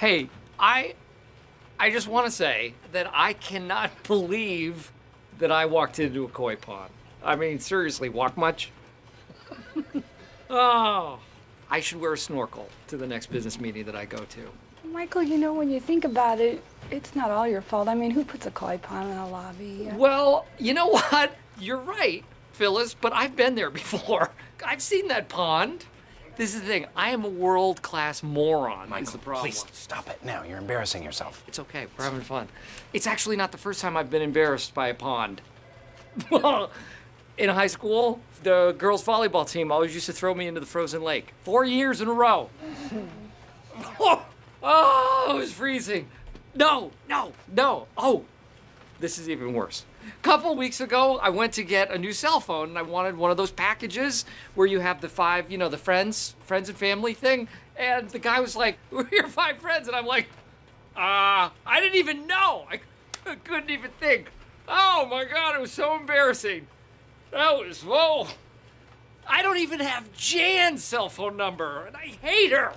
Hey, I just want to say that I cannot believe that I walked into a koi pond. I mean, seriously, walk much? Oh, I should wear a snorkel to the next business meeting that I go to. Michael, you know, when you think about it, it's not all your fault. I mean, who puts a koi pond in a lobby? Well, you know what? You're right, Phyllis, but I've been there before. I've seen that pond. This is the thing. I am a world-class moron. Michael, please stop it now. You're embarrassing yourself. It's okay. We're having fun. It's actually not the first time I've been embarrassed by a pond. In high school, the girls' volleyball team always used to throw me into the frozen lake. 4 years in a row. Oh, it was freezing. No. Oh, this is even worse. A couple weeks ago, I went to get a new cell phone, and I wanted one of those packages where you have the five, you know, the friends and family thing. And the guy was like, "We're your five friends." And I'm like, I didn't even know. I couldn't even think. Oh, my God, it was so embarrassing. That was, whoa. I don't even have Jan's cell phone number, and I hate her.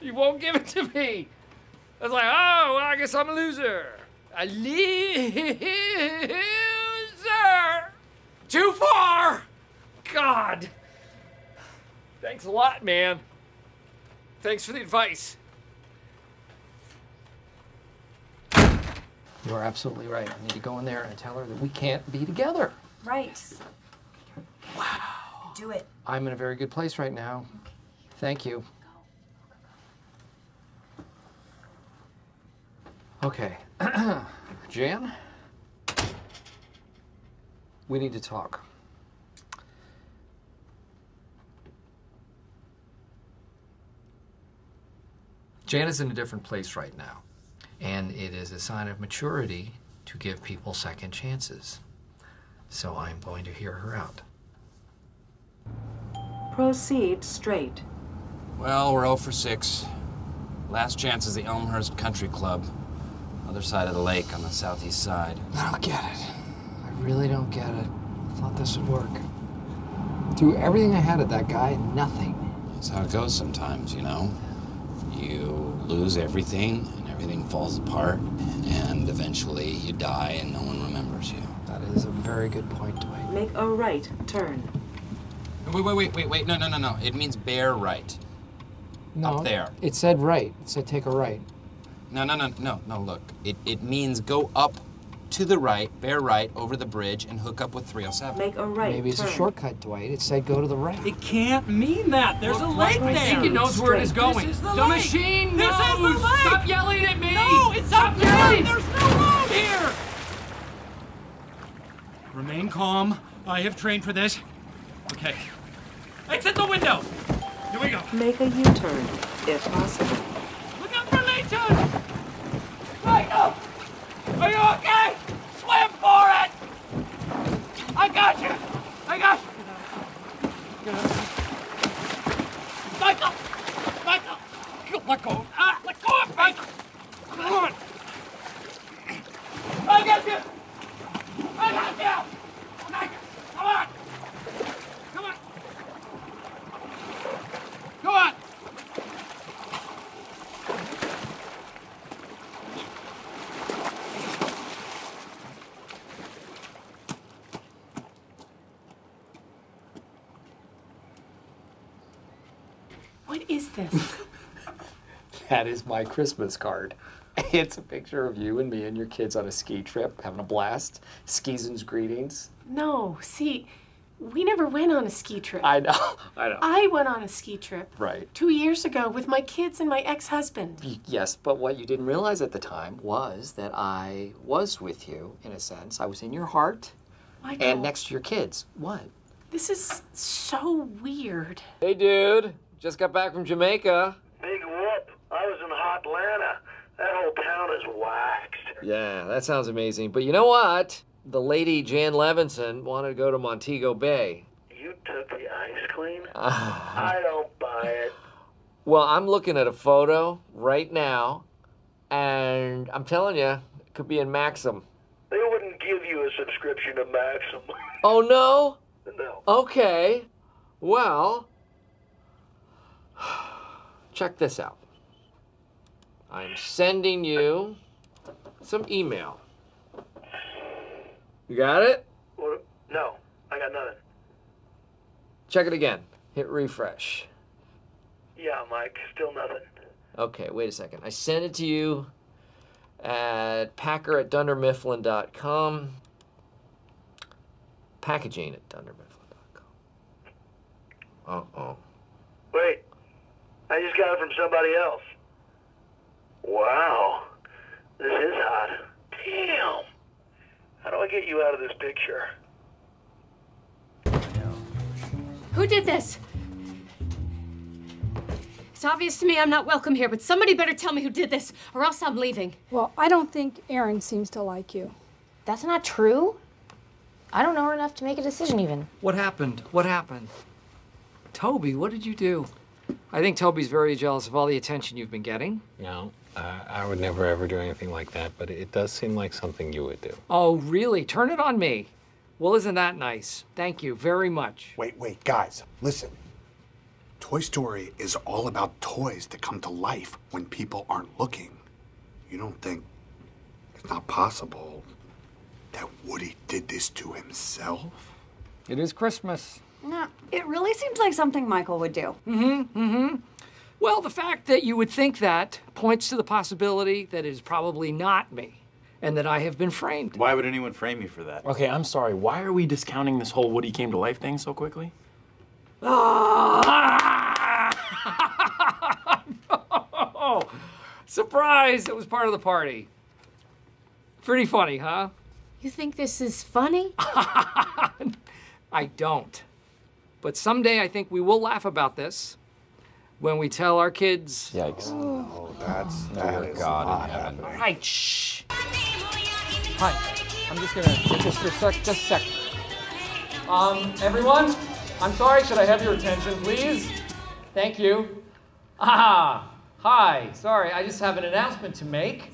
You won't give it to me. I was like, oh, well, I guess I'm a loser. A loser! Too far! God! Thanks a lot, man. Thanks for the advice. You are absolutely right. I need to go in there and tell her that we can't be together. Right. Wow. Do it. I'm in a very good place right now. Okay. Thank you. Okay. Jan, we need to talk. Jan is in a different place right now, and it is a sign of maturity to give people second chances. So I'm going to hear her out. Proceed straight. Well, we're 0 for 6. Last chance is the Elmhurst Country Club. Other side of the lake on the southeast side. I don't get it. I really don't get it. I thought this would work. Threw everything I had at that guy, nothing. That's how it goes sometimes, you know? You lose everything, and everything falls apart, and eventually you die and no one remembers you. That is a very good point, Dwight. Make a right turn. Wait, no. It means bear right. No. Up there. It said right. It said take a right. No, look. It means go up to the right, bear right, over the bridge, and hook up with 307. Make a right. Maybe it's a shortcut, Dwight. It said go to the right. It can't mean that. There's a lake there. I think he knows where it is going. This is the machine knows. This is the lake. Stop yelling at me. No, it's up there. There's no road here. Remain calm. I have trained for this. Okay. Exit the window. Here we go. Make a U-turn, if possible. Look out for Leighton! Michael! Are you okay? Swim for it! I got you! Michael! Let go! Let go of Michael! Come on! I got you! Come on! Go on! What is this? That is my Christmas card. It's a picture of you and me and your kids on a ski trip, having a blast. Skeezin's greetings. No, see, we never went on a ski trip. I know. I went on a ski trip. Right. 2 years ago with my kids and my ex-husband. Yes, but what you didn't realize at the time was that I was with you, in a sense. I was in your heart and next to your kids. What? This is so weird. Hey, dude. Just got back from Jamaica. Big whoop. I was in Hotlanta. That whole town is waxed. Yeah, that sounds amazing. But you know what? The lady, Jan Levinson, wanted to go to Montego Bay. You took the ice cream? I don't buy it. Well, I'm looking at a photo right now, and I'm telling you, it could be in Maxim. They wouldn't give you a subscription to Maxim. Oh, no? No. Okay. Well... check this out. I'm sending you some email. You got it? No, I got nothing. Check it again. Hit refresh. Yeah, Mike, still nothing. Okay, wait a second. I sent it to you at packer@dundermifflin.com. Packaging@dundermifflin.com. Uh-oh. Wait, I just got it from somebody else. Wow, this is hot. Damn. How do I get you out of this picture? Who did this? It's obvious to me I'm not welcome here, but somebody better tell me who did this, or else I'm leaving. Well, I don't think Erin seems to like you. That's not true. I don't know her enough to make a decision, even. What happened? What happened? Toby, what did you do? I think Toby's very jealous of all the attention you've been getting. No, I would never ever do anything like that, but it does seem like something you would do. Oh, really? Turn it on me. Well, isn't that nice? Thank you very much. Wait, guys, listen. Toy Story is all about toys that come to life when people aren't looking. You don't think it's not possible that Woody did this to himself? It is Christmas. No, it really seems like something Michael would do. Well, the fact that you would think that points to the possibility that it is probably not me, and that I have been framed. Why would anyone frame you for that? Okay, I'm sorry. Why are we discounting this whole Woody came to life thing so quickly? No. Surprise! It was part of the party. Pretty funny, huh? You think this is funny? I don't. But someday I think we will laugh about this when we tell our kids. Yikes. Oh, that is God in heaven. All right, shh. Hi, I'm just gonna take this for a sec, just a sec. Everyone, I'm sorry, should I have your attention, please? Thank you. Hi, sorry, I just have an announcement to make.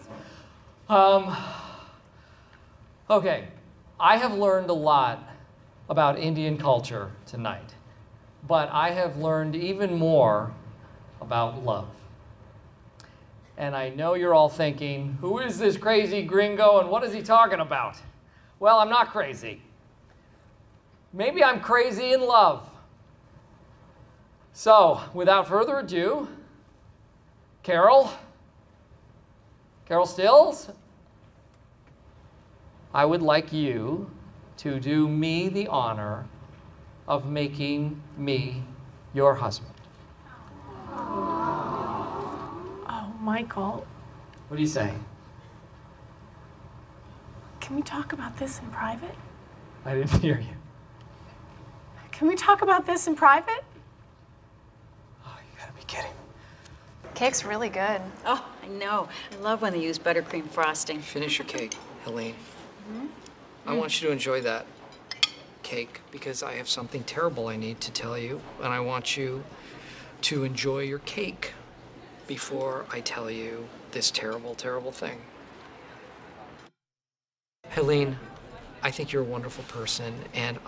Okay, I have learned a lot about Indian culture tonight, but I have learned even more about love. And I know you're all thinking, who is this crazy gringo and what is he talking about? Well, I'm not crazy. Maybe I'm crazy in love. So, without further ado, Carol Stills, I would like you to do me the honor of making me your husband. Oh, Michael. What do you say? Can we talk about this in private? I didn't hear you. Can we talk about this in private? Oh, you gotta be kidding. Cake's really good. Oh, I know. I love when they use buttercream frosting. Finish your cake, Helene. Mm-hmm. I want you to enjoy that cake because I have something terrible I need to tell you, and I want you to enjoy your cake before I tell you this terrible, terrible thing. Helene, I think you're a wonderful person, and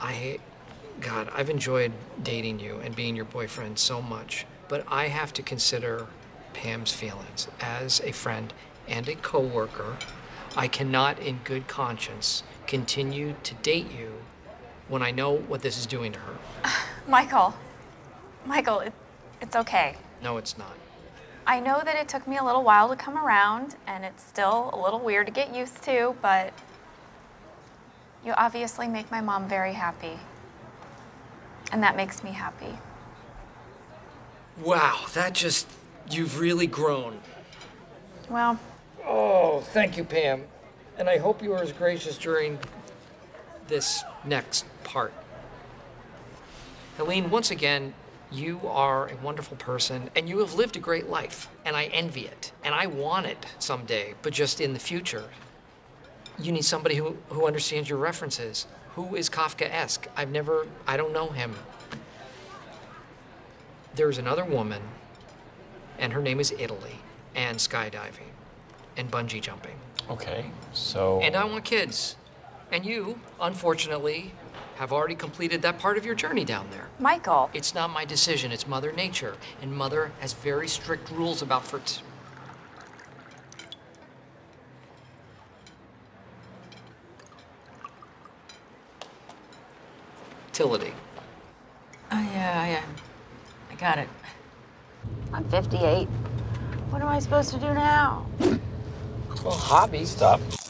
God, I've enjoyed dating you and being your boyfriend so much, but I have to consider Pam's feelings as a friend and a coworker. I cannot, in good conscience, continue to date you when I know what this is doing to her. Michael, it's okay. No, it's not. I know that it took me a little while to come around, and it's still a little weird to get used to, but you obviously make my mom very happy, and that makes me happy. Wow, you've really grown. Well. Oh, thank you, Pam. And I hope you were as gracious during this next part. Helene, once again, you are a wonderful person, and you have lived a great life, and I envy it, and I want it someday, but just in the future. You need somebody who understands your references. Who is Kafka-esque? I don't know him. There's another woman, and her name is Italy, and skydiving. And bungee jumping. Okay, so... And I want kids. And you, unfortunately, have already completed that part of your journey down there. Michael. It's not my decision, it's Mother Nature. And Mother has very strict rules about fertility. Oh, yeah, I got it. I'm 58. What am I supposed to do now? Well, hobby stuff.